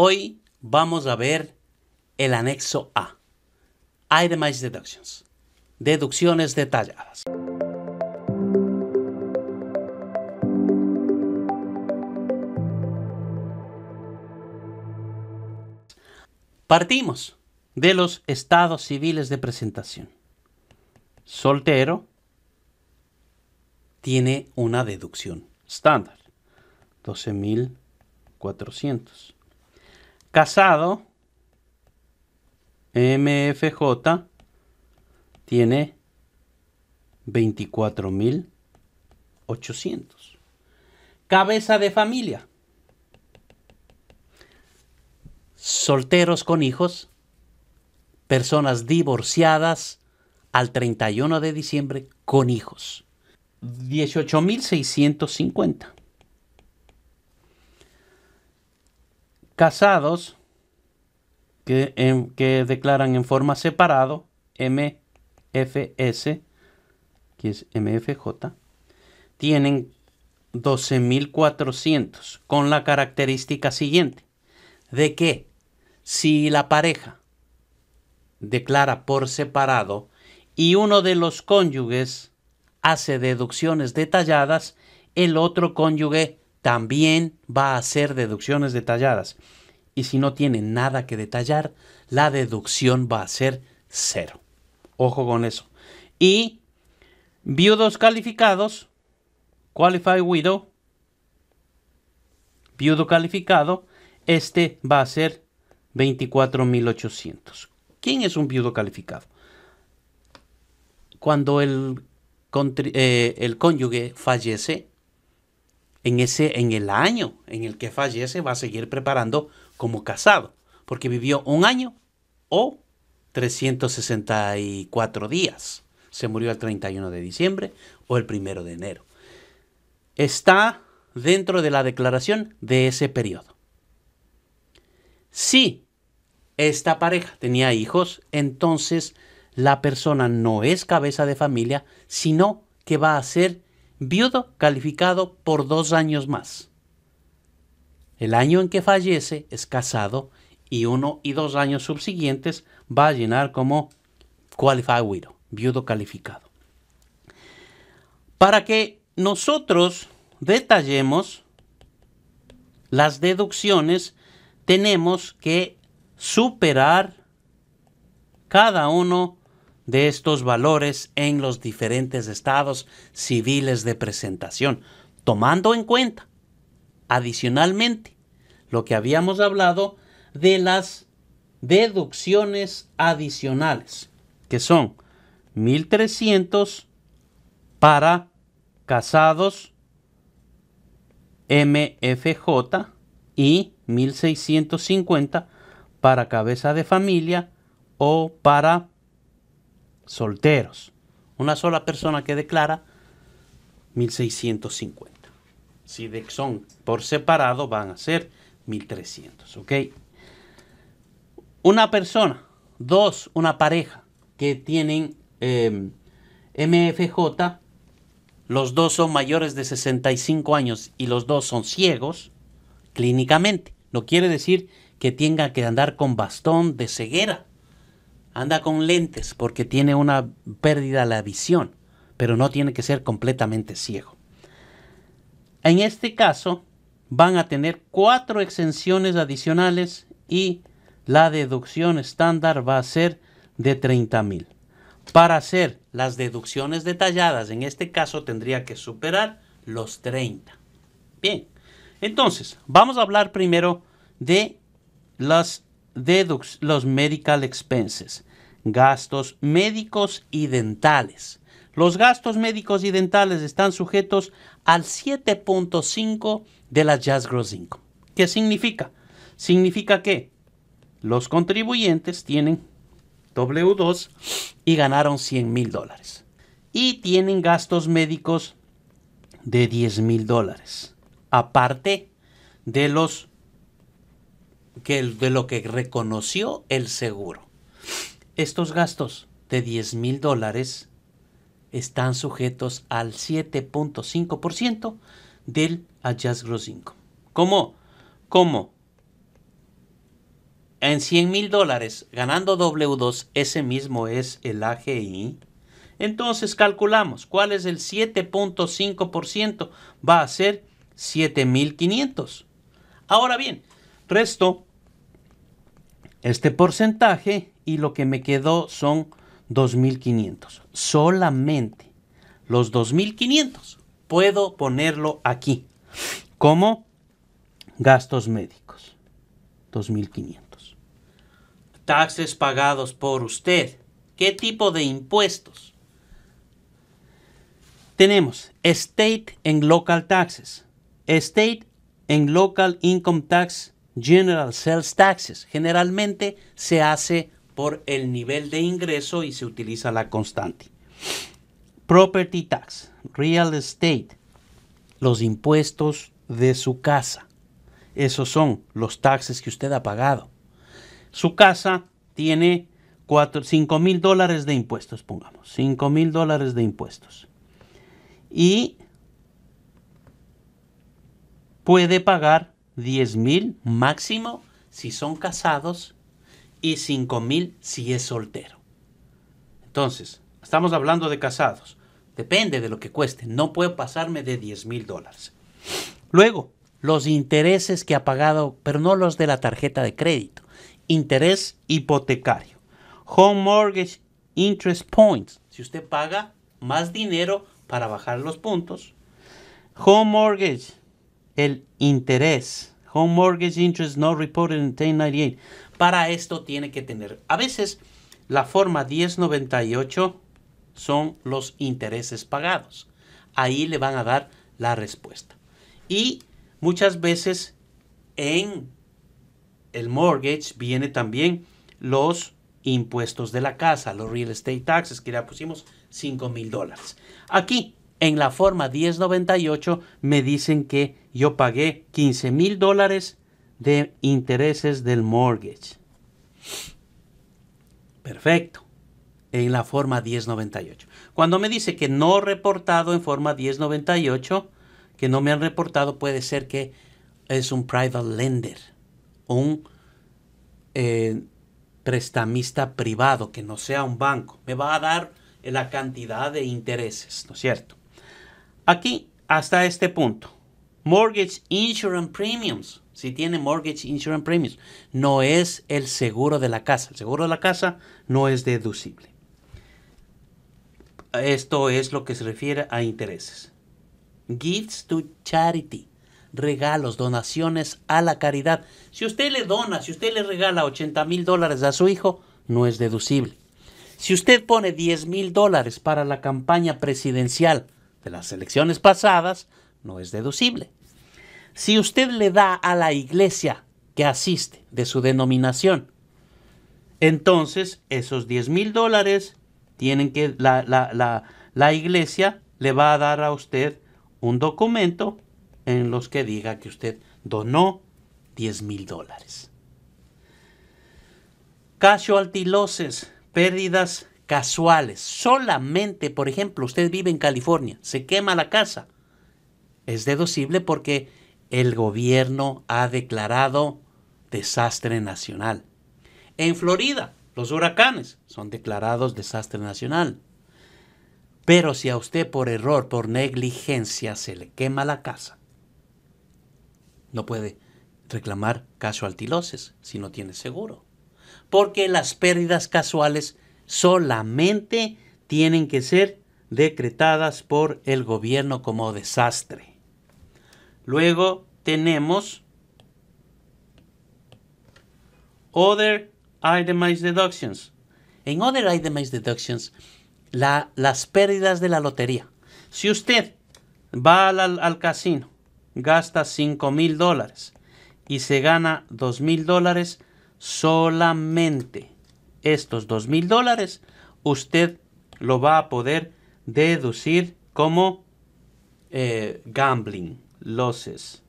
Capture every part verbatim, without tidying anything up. Hoy vamos a ver el anexo A, Itemized Deductions, deducciones detalladas. Partimos de los estados civiles de presentación. Soltero tiene una deducción estándar, doce mil cuatrocientos. Casado, M F J, tiene veinticuatro mil ochocientos. Cabeza de familia. Solteros con hijos, personas divorciadas al treinta y uno de diciembre con hijos, dieciocho mil seiscientos cincuenta. Casados que, en, que declaran en forma separado, M F S, que es M F J, tienen doce mil cuatrocientos con la característica siguiente, de que si la pareja declara por separado y uno de los cónyuges hace deducciones detalladas, el otro cónyuge también va a hacer deducciones detalladas. Y si no tiene nada que detallar, la deducción va a ser cero. Ojo con eso. Y viudos calificados, qualified widow, viudo calificado, este va a ser veinticuatro mil ochocientos. ¿Quién es un viudo calificado? Cuando el, eh, el cónyuge fallece, en, ese, en el año en el que fallece va a seguir preparando como casado, porque vivió un año o trescientos sesenta y cuatro días. Se murió el treinta y uno de diciembre o el primero de enero. Está dentro de la declaración de ese periodo. Si esta pareja tenía hijos, entonces la persona no es cabeza de familia, sino que va a ser viudo calificado por dos años más. El año en que fallece es casado y uno y dos años subsiguientes va a llenar como qualified widow, viudo calificado. Para que nosotros detallemos las deducciones, tenemos que superar cada uno de estos valores en los diferentes estados civiles de presentación, tomando en cuenta, adicionalmente, lo que habíamos hablado de las deducciones adicionales, que son mil trescientos para casados, M F J, y mil seiscientos cincuenta para cabeza de familia o para solteros. Una sola persona que declara, mil seiscientos cincuenta. Si son por separado van a ser mil trescientos, ¿ok? Una persona, dos, una pareja que tienen eh, M F J, los dos son mayores de sesenta y cinco años y los dos son ciegos, clínicamente. No quiere decir que tenga que andar con bastón de ceguera. Anda con lentes porque tiene una pérdida de la visión, pero no tiene que ser completamente ciego. En este caso, van a tener cuatro exenciones adicionales y la deducción estándar va a ser de treinta mil. Para hacer las deducciones detalladas, en este caso tendría que superar los treinta. Bien. Entonces, vamos a hablar primero de las deducciones, los medical expenses, gastos médicos y dentales. Los gastos médicos y dentales están sujetos al siete punto cinco de la Adjusted Gross Income. ¿Qué significa? Significa que los contribuyentes tienen W dos y ganaron cien mil dólares. Y tienen gastos médicos de diez mil dólares. Aparte de los que, de lo que reconoció el seguro. Estos gastos de diez mil dólares están sujetos al siete punto cinco por ciento del Adjusted Gross Income. ¿Cómo? Como en cien mil dólares ganando doble u dos, ese mismo es el A G I. Entonces calculamos cuál es el siete punto cinco por ciento. Va a ser siete mil quinientos. Ahora bien, resto este porcentaje y lo que me quedó son dos mil quinientos. Solamente los dos mil quinientos puedo ponerlo aquí como gastos médicos. dos mil quinientos. Taxes pagados por usted. ¿Qué tipo de impuestos? Tenemos State and Local Taxes, State and Local Income Tax, General Sales Taxes. Generalmente se hace por el nivel de ingreso y se utiliza la constante. Property tax, Real Estate, los impuestos de su casa. Esos son los taxes que usted ha pagado. Su casa tiene cinco mil dólares de impuestos, pongamos, cinco mil dólares de impuestos. Y puede pagar diez mil máximo si son casados y cinco mil si es soltero. Entonces, estamos hablando de casados. Depende de lo que cueste. No puedo pasarme de diez mil dólares. Luego, los intereses que ha pagado, pero no los de la tarjeta de crédito. Interés hipotecario. Home mortgage interest points. Si usted paga más dinero para bajar los puntos. Home mortgage, el interés. Home mortgage interest not reported in mil novecientos noventa y ocho. Para esto tiene que tener. A veces la forma diez noventa y ocho son los intereses pagados. Ahí le van a dar la respuesta. Y muchas veces en el mortgage viene también los impuestos de la casa, los real estate taxes, que ya pusimos cinco mil dólares. Aquí, en la forma diez noventa y ocho, me dicen que yo pagué quince mil dólares de intereses del mortgage. Perfecto. En la forma diez noventa y ocho. Cuando me dice que no reportado en forma diez noventa y ocho, que no me han reportado, puede ser que es un private lender, un eh, prestamista privado, que no sea un banco. Me va a dar la cantidad de intereses, ¿no es cierto? Aquí, hasta este punto. Mortgage Insurance Premiums. Si tiene Mortgage Insurance Premiums, no es el seguro de la casa. El seguro de la casa no es deducible. Esto es lo que se refiere a intereses. Gifts to Charity. Regalos, donaciones a la caridad. Si usted le dona, si usted le regala ochenta mil dólares a su hijo, no es deducible. Si usted pone diez mil dólares para la campaña presidencial de las elecciones pasadas, no es deducible. Si usted le da a la iglesia que asiste de su denominación, entonces esos diez mil dólares tienen que, la, la, la, la iglesia le va a dar a usted un documento en los que diga que usted donó diez mil dólares. Casualty losses, pérdidas casuales. Solamente, por ejemplo, usted vive en California, se quema la casa. Es deducible porque el gobierno ha declarado desastre nacional. En Florida, los huracanes son declarados desastre nacional. Pero si a usted por error, por negligencia, se le quema la casa, no puede reclamar casualty losses si no tiene seguro. Porque las pérdidas casuales solamente tienen que ser decretadas por el gobierno como desastre. Luego tenemos Other Itemized Deductions. En Other Itemized Deductions, la, las pérdidas de la lotería. Si usted va al, al casino, gasta cinco mil dólares y se gana dos mil dólares, solamente estos dos mil dólares usted lo va a poder deducir como eh, gambling, losses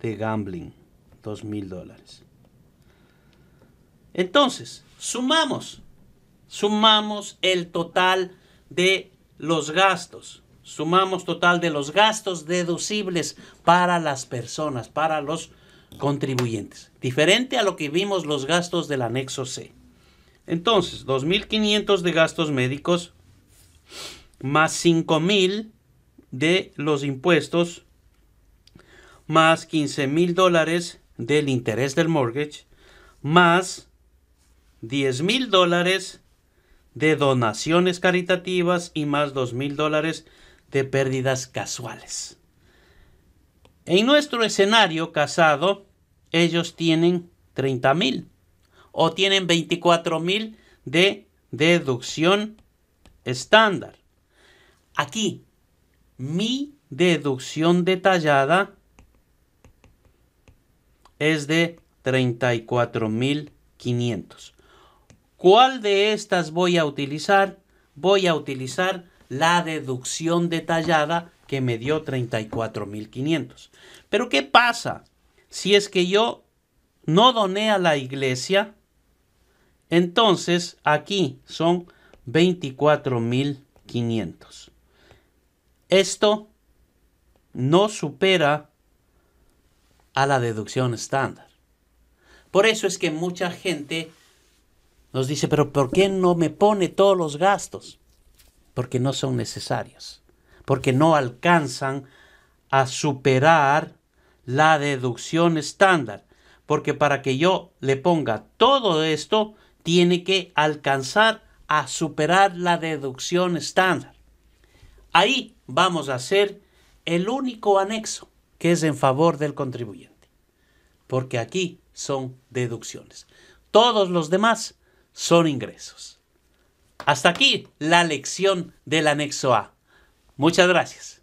de gambling, dos mil dólares. Entonces, sumamos, sumamos el total de los gastos, sumamos total de los gastos deducibles para las personas, para los contribuyentes, diferente a lo que vimos los gastos del anexo C. Entonces, dos mil quinientos de gastos médicos más cinco mil de los impuestos más quince mil dólares del interés del mortgage más diez mil dólares de donaciones caritativas y más dos mil dólares de pérdidas casuales. En nuestro escenario casado, ellos tienen treinta mil o tienen veinticuatro mil de deducción estándar. Aquí, mi deducción detallada es de treinta y cuatro mil quinientos. ¿Cuál de estas voy a utilizar? Voy a utilizar la deducción detallada que me dio treinta y cuatro mil quinientos. Pero ¿qué pasa si es que yo no doné a la iglesia? Entonces aquí son veinticuatro mil quinientos. Esto no supera a la deducción estándar. Por eso es que mucha gente nos dice, pero ¿por qué no me pone todos los gastos? Porque no son necesarios, porque no alcanzan a superar la deducción estándar, porque para que yo le ponga todo esto, tiene que alcanzar a superar la deducción estándar. Ahí vamos a hacer el único anexo que es en favor del contribuyente, porque aquí son deducciones. Todos los demás son ingresos. Hasta aquí la lección del anexo A. Muchas gracias.